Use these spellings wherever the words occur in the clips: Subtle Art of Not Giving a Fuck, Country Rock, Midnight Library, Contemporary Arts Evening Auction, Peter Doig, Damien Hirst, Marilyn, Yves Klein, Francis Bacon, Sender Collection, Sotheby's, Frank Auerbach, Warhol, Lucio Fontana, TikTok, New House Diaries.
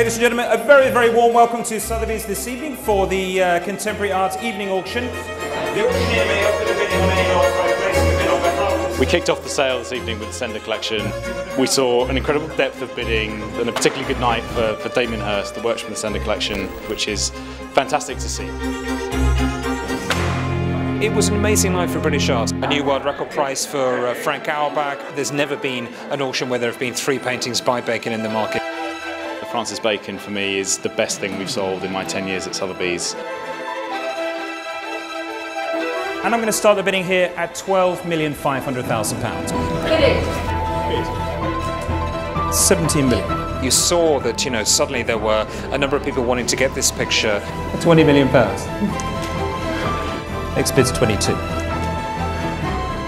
Ladies and gentlemen, a very, very warm welcome to Sotheby's this evening for the Contemporary Arts Evening Auction. We kicked off the sale this evening with the Sender Collection. We saw an incredible depth of bidding and a particularly good night for Damien Hirst, the works from the Sender Collection, which is fantastic to see. It was an amazing night for British art. A new world record price for Frank Auerbach. There's never been an auction where there have been three paintings by Bacon in the market. Francis Bacon, for me, is the best thing we've sold in my 10 years at Sotheby's. And I'm going to start the bidding here at £12,500,000. £17 million. You saw that, you know, suddenly there were a number of people wanting to get this picture. £20 million. Next bid's 22.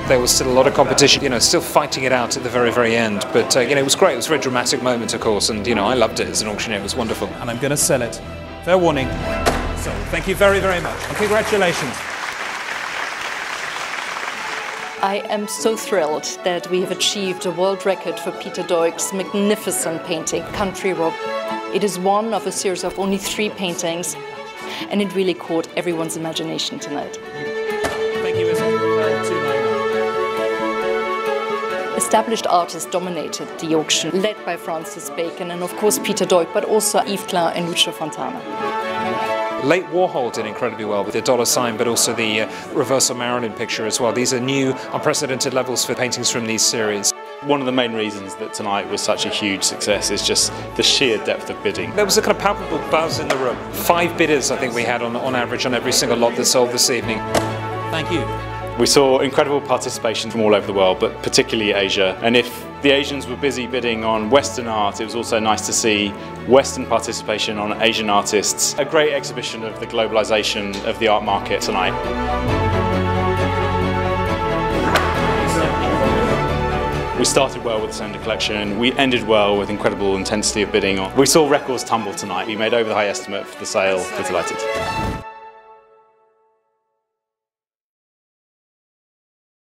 There was still a lot of competition, you know, still fighting it out at the very, very end. But, you know, it was great. It was a very dramatic moment, of course. And, you know, I loved it as an auctioneer. It was wonderful. And I'm going to sell it. Fair warning. So, thank you very, very much. And congratulations. I am so thrilled that we have achieved a world record for Peter Doig's magnificent painting, Country Rock. It is one of a series of only three paintings, and it really caught everyone's imagination tonight. Thank you, Mr. Established artists dominated the auction, led by Francis Bacon and, of course, Peter Doig, but also Yves Klein and Lucio Fontana. Late Warhol did incredibly well with the dollar sign, but also the reversal Marilyn picture as well. These are new, unprecedented levels for paintings from these series. One of the main reasons that tonight was such a huge success is just the sheer depth of bidding. There was a kind of palpable buzz in the room. 5 bidders, I think we had on average on every single lot that sold this evening. Thank you. We saw incredible participation from all over the world, but particularly Asia. And if the Asians were busy bidding on Western art, it was also nice to see Western participation on Asian artists. A great exhibition of the globalization of the art market tonight. We started well with the Sender Collection, we ended well with incredible intensity of bidding. We saw records tumble tonight. We made over the high estimate for the sale. We're delighted.